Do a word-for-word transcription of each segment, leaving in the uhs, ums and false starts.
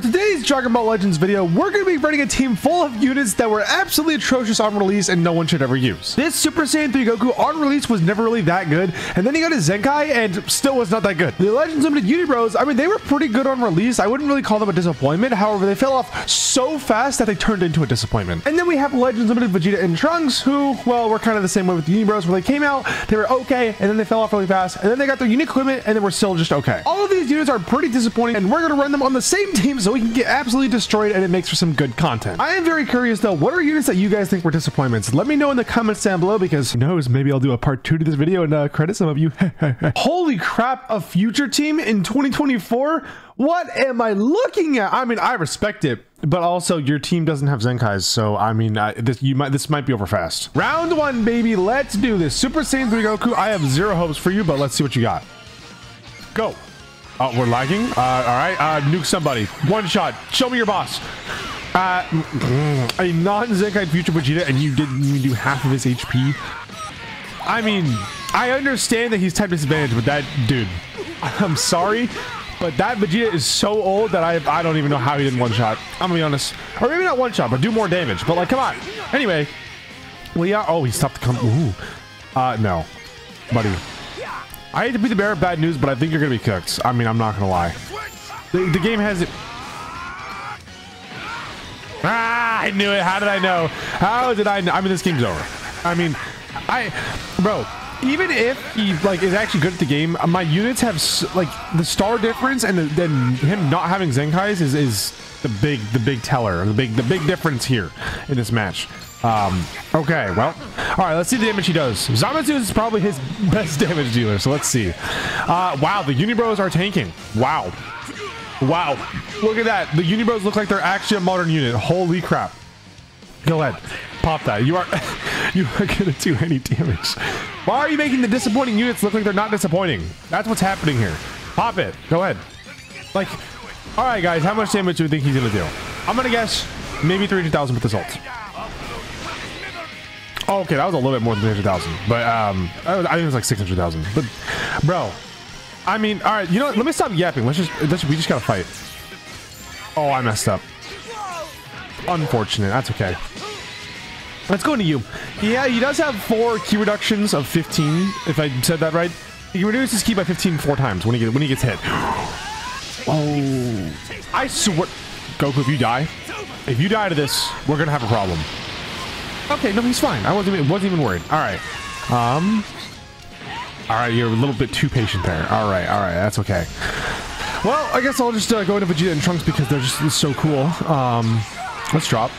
For today's Dragon Ball Legends video, we're going to be running a team full of units that were absolutely atrocious on release and no one should ever use. This Super Saiyan three Goku on release was never really that good, and then he got his Zenkai and still was not that good. The Legends Limited Uni Bros, I mean, they were pretty good on release. I wouldn't really call them a disappointment. However, they fell off so fast that they turned into a disappointment. And then we have Legends Limited Vegeta and Trunks, who, well, were kind of the same way with the Uni Bros, where they came out, they were okay, and then they fell off really fast, and then they got their unique equipment, and they were still just okay. All of these units are pretty disappointing, and we're going to run them on the same team so we can get absolutely destroyed, and it makes for some good content. I am very curious though, what are units that you guys think were disappointments? Let me know in the comments down below, because who knows, maybe I'll do a part two to this video and uh, credit some of you. Holy crap, a future team in twenty twenty-four? What am I looking at? I mean, I respect it, but also your team doesn't have Zenkais, so I mean, uh, this you might this might be over fast. Round one, baby, let's do this. Super Saiyan three Goku, I have zero hopes for you, but let's see what you got. Go. Oh, we're lagging. Uh, all right, uh, nuke somebody. One shot. Show me your boss. Uh, a non-Zenkai future Vegeta, and you didn't even do half of his H P. I mean, I understand that he's type disadvantage, but that dude, I'm sorry, but that Vegeta is so old that I I don't even know how he didn't one shot. I'm gonna be honest, or maybe not one shot, but do more damage. But like, come on. Anyway, well, yeah. Oh, he stopped the come. Ooh. Uh, no, buddy. I hate to be the bearer of bad news, but I think you're going to be cooked. I mean, I'm not going to lie. The, the game has it. Ah, I knew it. How did I know? How did I know? I mean, this game's over. I mean, I... Bro, even if he, like, is actually good at the game, my units have, like, the star difference and then him not having Zenkais is, is the big, the big teller. The big, the big difference here in this match. Um, okay, well, all right, let's see the damage he does. Zamasu is probably his best damage dealer, so let's see. Uh, wow, the Uni Bros are tanking. Wow. Wow. Look at that. The Uni Bros look like they're actually a modern unit. Holy crap. Go ahead. Pop that. You are, you are going to do any damage. Why are you making the disappointing units look like they're not disappointing? That's what's happening here. Pop it. Go ahead. Like, all right, guys, how much damage do you think he's going to do? I'm going to guess maybe three hundred thousand with this ult. Okay, that was a little bit more than three hundred thousand, but um, I think it was like six hundred thousand. But, bro, I mean, all right, you know what? Let me stop yapping. Let's just, let's, we just gotta fight. Oh, I messed up. Unfortunate. That's okay. Let's go into you. Yeah, he does have four key reductions of fifteen. If I said that right, he reduces his key by fifteen four times when he gets, when he gets hit. Oh, I swear, Goku, if you die, if you die to this, we're gonna have a problem. Okay, no, he's fine. I wasn't even, wasn't even worried. All right. Um. All right, you're a little bit too patient there. All right, all right, that's okay. Well, I guess I'll just uh, go into Vegeta and Trunks because they're just so cool. Um, let's drop.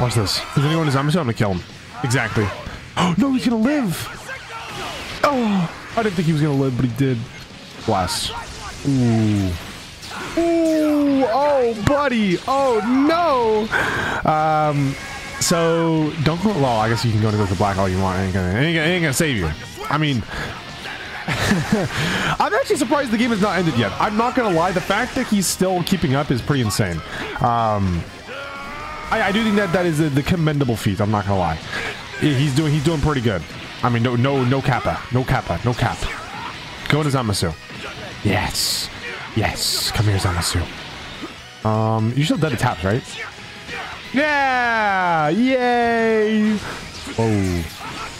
Watch this. If anyone is Zamasu, I'm gonna kill him. Exactly. Oh no, he's gonna live. Oh, I didn't think he was gonna live, but he did. Blast. Ooh. Ooh. Oh, buddy. Oh no. Um. So, don't go well, I guess you can go to go to black all you want. It ain't gonna, it ain't gonna, it ain't gonna save you. I mean, I'm actually surprised the game has not ended yet. I'm not gonna lie, the fact that he's still keeping up is pretty insane. Um, I, I do think that that is the, the commendable feat. I'm not gonna lie, he's doing he's doing pretty good. I mean, no no no kappa, no kappa, no cap. Go to Zamasu. Yes, yes. Come here, Zamasu. Um, you still dead to taps, right? Yeah! Yay! Oh.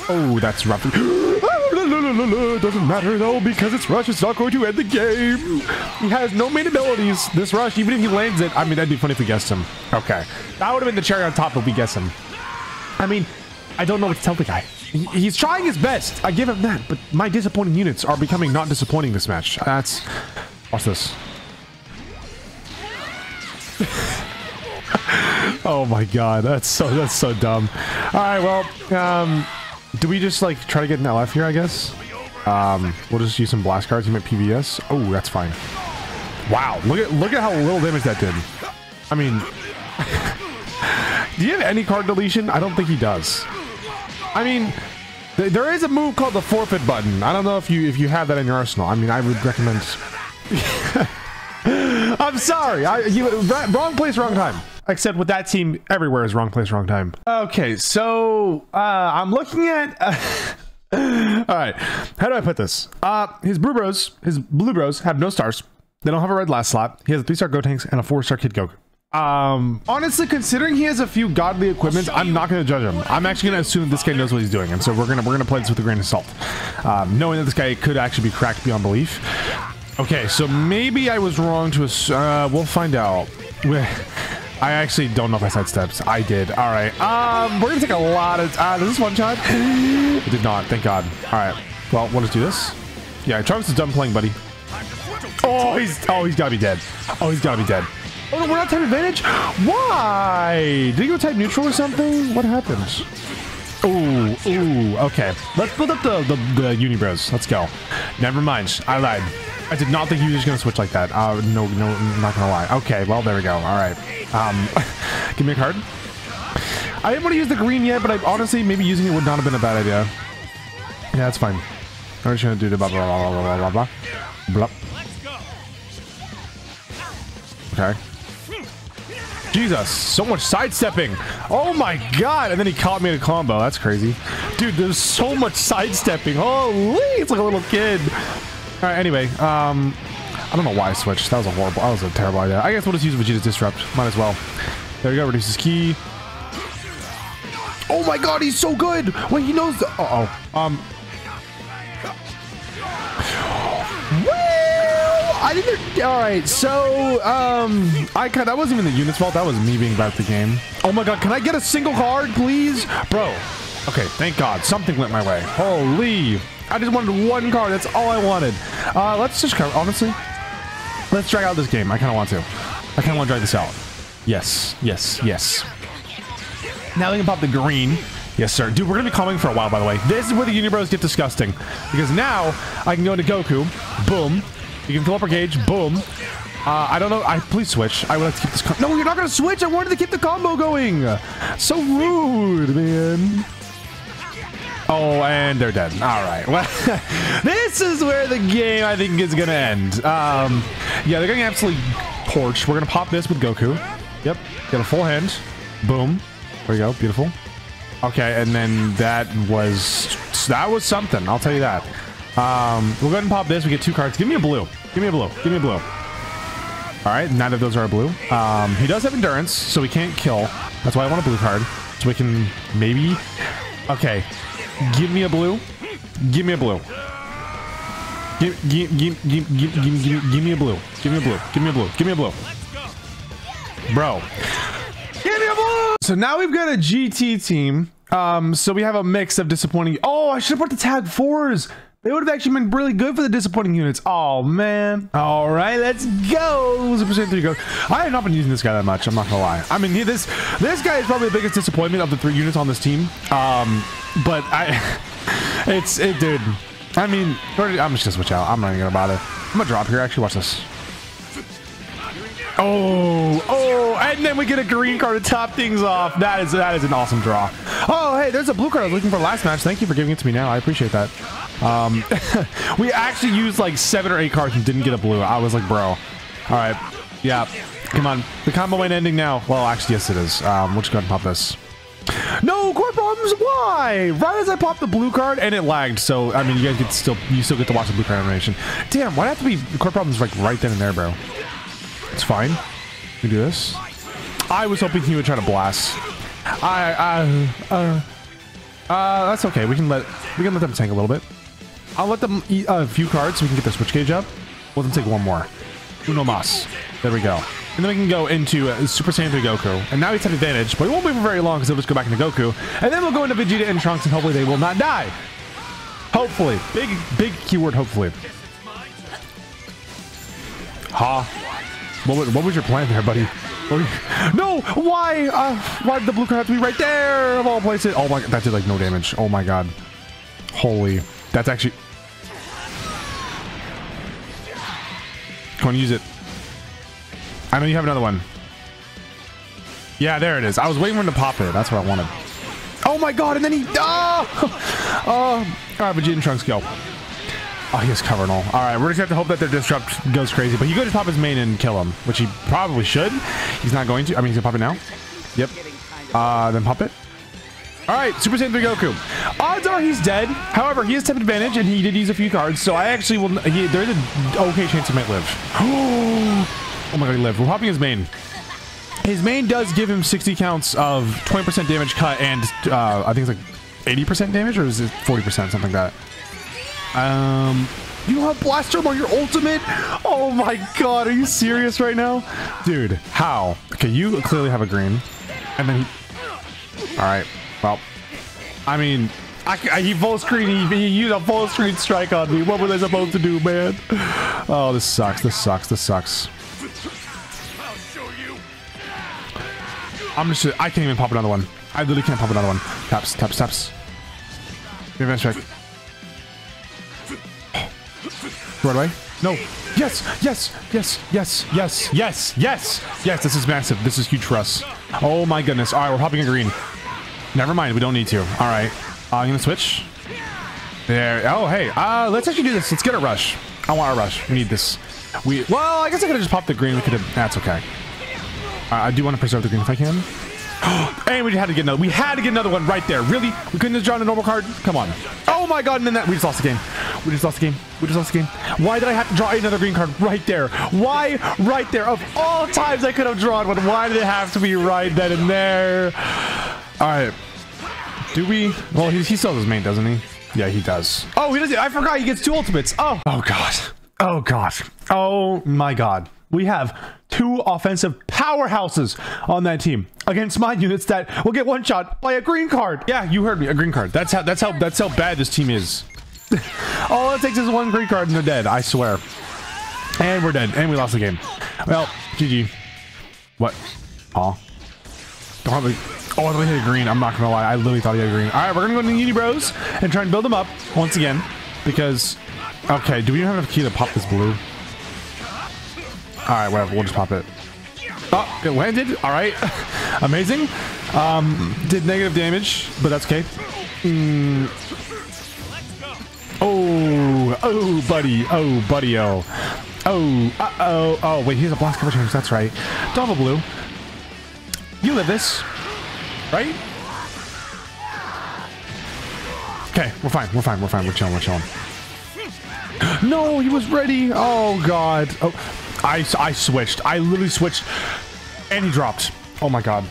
Oh, that's rough. Doesn't matter though, because it's Rush, it's not going to end the game. He has no main abilities. This Rush, even if he lands it, I mean, that'd be funny if we guessed him. Okay. That would have been the cherry on top if we guessed him. I mean, I don't know what to tell the guy. He, he's trying his best. I give him that, but my disappointing units are becoming not disappointing this match. That's... Watch this. Oh my god, that's so that's so dumb. All right, well, um, do we just like try to get an L F here? I guess um, we'll just use some blast cards. You might P B S. Oh, that's fine. Wow, look at look at how little damage that did. I mean, do you have any card deletion? I don't think he does. I mean, th there is a move called the forfeit button. I don't know if you if you have that in your arsenal. I mean, I would recommend. I'm sorry. I you wrong place, wrong time. Except with that team, everywhere is wrong place, wrong time. Okay, so uh, I'm looking at... Uh, all right, how do I put this? Uh, his blue bros, his blue bros have no stars. They don't have a red last slot. He has a three star Gotenks and a four star Kid Goku. Um, honestly, considering he has a few godly equipments, I'm not going to judge him. I'm actually going to assume this guy knows what he's doing, and so we're going to we're going to play this with a grain of salt, um, knowing that this guy could actually be cracked beyond belief. Okay, so maybe I was wrong to assume. Uh, we'll find out. I actually don't know if I sidesteps. I did. All right. Um, we're going to take a lot of. Uh, does this one shot? It did not. Thank God. All right. Well, we'll just do this. Yeah, Travis is done playing, buddy. Oh, he's oh he's got to be dead. Oh, he's got to be dead. Oh, no, we're not type advantage? Why? Did he go type neutral or something? What happened? Ooh, ooh, okay. Let's build up the, the, the Uni Bros. Let's go. Never mind. I lied. I did not think you were just going to switch like that. Uh, no, no, I'm not going to lie. Okay, well, there we go. All right. Um, give me a card. I didn't want to use the green yet, but I honestly, maybe using it would not have been a bad idea. Yeah, that's fine. I'm just going to do the blah, blah, blah, blah, blah, blah, blah. Blah. Okay. Jesus, so much sidestepping. Oh my God, and then he caught me in a combo. That's crazy. Dude, there's so much sidestepping. Holy, it's like a little kid. All right, anyway, um, I don't know why I switched. That was a horrible, that was a terrible idea. I guess we'll just use Vegeta's Disrupt. Might as well. There we go, reduces ki. Oh my God, he's so good. Wait, he knows the, uh-oh. Um. I didn't. All right, so um, I kind that wasn't even the unit's fault. That was me being bad at the game. Oh my God, can I get a single card, please, bro? Okay, thank God, something went my way. Holy! I just wanted one card. That's all I wanted. Uh, let's just cover. Honestly, let's drag out this game. I kind of want to. I kind of want to drag this out. Yes, yes, yes. Now we can pop the green. Yes, sir. Dude, we're going to be calming for a while, by the way. This is where the Uni Bros get disgusting, because now I can go into Goku. Boom. You can fill up her gauge. Boom. Uh, I don't know. I please switch. I would like to keep this. Com no, you're not going to switch. I wanted to keep the combo going. So rude, man. Oh, and they're dead. All right. Well, this is where the game, I think, is going to end. Um, yeah, they're getting absolutely torched. We're going to pop this with Goku. Yep. Get a full hand. Boom. There you go. Beautiful. Okay, and then that was... That was something. I'll tell you that. Um, we'll go ahead and pop this. We get two cards. Give me a blue. Give me a blue. Give me a blue. All right, none of those are blue. Um, he does have endurance, so we can't kill. That's why I want a blue card, so we can maybe. Okay, give me a blue. Give me a blue. Give give give give give give, give, give me a blue. Give me a blue. Give me a blue. Give me a blue. Bro. Give me a blue. So now we've got a G T team. Um, so we have a mix of disappointing. Oh, I should have brought the tag fours. They would have actually been really good for the disappointing units. Oh, man. All right, let's go. Super Saiyan three Goku. I have not been using this guy that much. I'm not going to lie. I mean, he, this this guy is probably the biggest disappointment of the three units on this team. Um, but I, it's, it, dude. I mean, I'm just going to switch out. I'm not even going to bother. I'm going to drop here. Actually, watch this. Oh, oh, and then we get a green card to top things off. That is, that is an awesome draw. Oh, hey, there's a blue card I was looking for last match. Thank you for giving it to me now. I appreciate that. Um, we actually used like seven or eight cards and didn't get a blue. I was like, bro. All right. Yeah. Come on. The combo ain't ending now. Well, actually, yes, it is. Um, we'll just go ahead and pop this. No core problems. Why? Right as I popped the blue card and it lagged. So, I mean, you guys get still, you still get to watch the blue card animation. Damn. Why'd it have to be core problems like right then and there, bro? It's fine. We do this. I was hoping he would try to blast. I, I, uh, uh, that's okay. We can let, we can let them tank a little bit. I'll let them eat a few cards so we can get the switch gauge up. We'll let them take one more. Uno mas. There we go. And then we can go into uh, Super Saiyan three Goku. And now he's at advantage, but he won't be for very long because he'll just go back into Goku. And then we'll go into Vegeta and Trunks and hopefully they will not die. Hopefully. Big, big keyword, hopefully. Ha. Huh. What was, what was your plan there, buddy? No! Why? Uh, why did the blue card have to be right there? Of all places. Oh my God. That did like no damage. Oh my God. Holy. That's actually... Come on, use it. I know you have another one. Yeah, there it is. I was waiting for him to pop it. That's what I wanted. Oh my God. And then he... Oh! Oh! All right, Vegeta and Trunks, go. Oh, he has cover and all. All right, we're just going to have to hope that their disrupt goes crazy. But he could just pop his main and kill him, which he probably should. He's not going to. I mean, he's going to pop it now. Yep. Uh, then pop it. Alright, Super Saiyan three Goku. Odds are he's dead. However, he has temp advantage and he did use a few cards, so I actually will... He, there's an okay chance he might live. Oh my god, he lived. We're hopping his main. His main does give him sixty counts of twenty percent damage cut and uh, I think it's like eighty percent damage, or is it forty percent, something like that. Um... You have Blast Term on your ultimate? Oh my god, are you serious right now? Dude, how? Okay, you clearly have a green. And then he... Alright, well. I mean, I, I, he full screen, he, he used a full screen strike on me. What were they supposed to do, man? Oh, this sucks, this sucks, this sucks. I'm just... I can't even pop another one. I literally can't pop another one. Taps, taps, taps. Give me a strike. Right away? No. Yes, yes, yes, yes, yes, yes, yes, yes. This is massive. This is huge for us. Oh my goodness. All right, we're hopping a green. Never mind. We don't need to. All right. Uh, I'm going to switch. There. Oh, hey. Uh, let's actually do this. Let's get a rush. I want a rush. We need this. We. Well, I guess I could have just popped the green. We could have. That's okay. Uh, I do want to preserve the green if I can. And we had to get another. We had to get another one right there. Really? We couldn't have drawn a normal card? Come on. Oh my god. And then that. We just lost the game. We just lost the game. We just lost the game. Why did I have to draw another green card right there? Why right there? Of all times I could have drawn one, why did it have to be right then and there? All right. Do we? Well, he, he sells his main, doesn't he? Yeah, he does. Oh, he doesn't. I forgot he gets two ultimates. Oh. Oh, God. Oh, God. Oh, my God. We have two offensive powerhouses on that team against my units that will get one shot by a green card. Yeah, you heard me. A green card. That's how, that's how, that's how bad this team is. All it takes is one green card and they're dead, I swear. And we're dead. And we lost the game. Well, G G. What? Aw. Don't really, oh, I thought he had a green. I'm not going to lie. I literally thought he had a green. All right, we're going to go to the Uni Bros and try and build them up once again. Because, okay, do we even have enough key to pop this blue? All right, whatever. We'll just pop it. Oh, it landed. All right. Amazing. Um, did negative damage, but that's okay. Mm. Oh, oh, buddy, oh, buddy, oh, oh, uh oh, oh, wait, he has a blast cover change, that's right. Double blue. You live this, right? Okay, we're fine, we're fine, we're fine, we're chilling, we're chilling. No, he was ready. Oh, God. Oh, I, I switched. I literally switched, and he dropped. Oh, my God.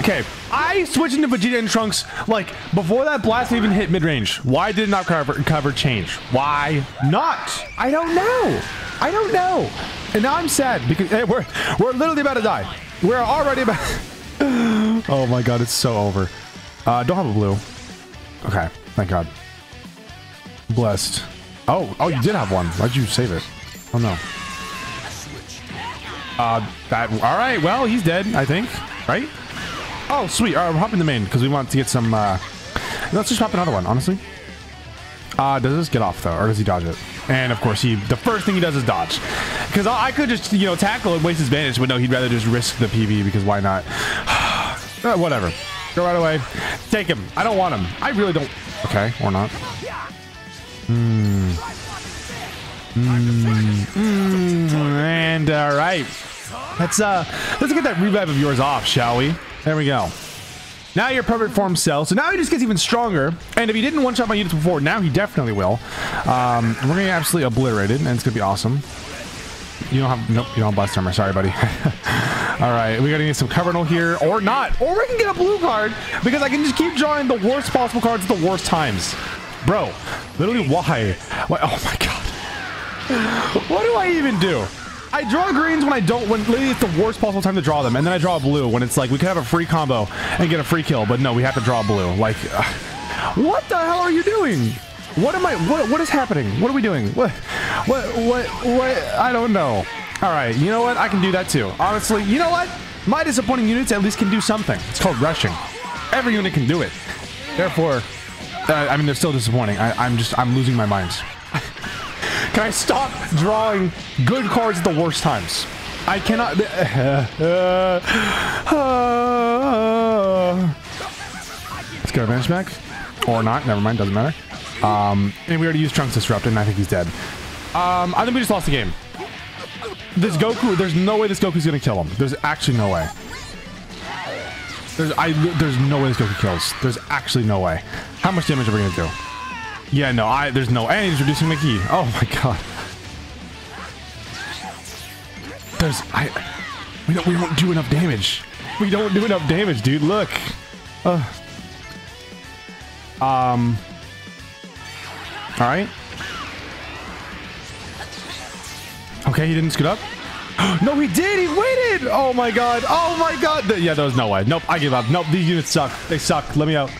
Okay, I switched into Vegeta and Trunks, like, before that blast even hit mid-range. Why did not cover, cover change? Why not? I don't know. I don't know. And now I'm sad because hey, we're, we're literally about to die. We're already about... Oh my god, it's so over. Uh, don't have a blue. Okay, thank god. Blessed. Oh, oh, you did have one. Why'd you save it? Oh no. Uh, that, all right, well, he's dead, I think, right? Oh, sweet. All right, we're hopping the main because we want to get some... Uh... Let's just hop another one, honestly. Uh, does this get off, though? Or does he dodge it? And, of course, he the first thing he does is dodge. Because I could just, you know, tackle and waste his advantage, but no, he'd rather just risk the P V because why not? uh, whatever. Go right away. Take him. I don't want him. I really don't... Okay, or not. Mm. Mm. Mm. And, all right. Let's, uh, let's get that revive of yours off, shall we? There we go. Now your perfect form sells. So now he just gets even stronger. And if he didn't one-shot my units before, now he definitely will. Um, we're going to absolutely obliterate it, and it's going to be awesome. You don't have... Nope, you don't have Blast Armor. Sorry, buddy. All right, we got to get some Covernal here, or not. Or we can get a blue card, because I can just keep drawing the worst possible cards at the worst times. Bro, literally, why? Why? Oh, my God. What do I even do? I draw greens when I don't, when literally it's the worst possible time to draw them, and then I draw a blue when it's like, we could have a free combo and get a free kill, but no, we have to draw blue. Like, uh, what the hell are you doing? What am I, what, what is happening? What are we doing? What, what, what, what, I don't know. All right, you know what? I can do that too. Honestly, you know what? My disappointing units at least can do something. It's called rushing. Every unit can do it. Therefore, uh, I mean, they're still disappointing. I, I'm just, I'm losing my mind. Can I stop drawing good cards at the worst times? I cannot... Uh, uh, uh, let's get our advantage back. Or not. Never mind. Doesn't matter. Um, and we already used Trunks Disrupt, and I think he's dead. Um, I think we just lost the game. This Goku... There's no way this Goku's going to kill him. There's actually no way. There's, I, there's no way this Goku kills. There's actually no way. How much damage are we going to do? Yeah, no, I, there's no... And he's reducing my ki. Oh, my God. There's... I... We don't, we don't do enough damage. We don't do enough damage, dude. Look. Uh, um... Alright. Okay, he didn't scoot up. No, he did! He waited! Oh my god! Oh my god! Yeah, there was no way. Nope, I give up. Nope, these units suck. They suck. Let me out.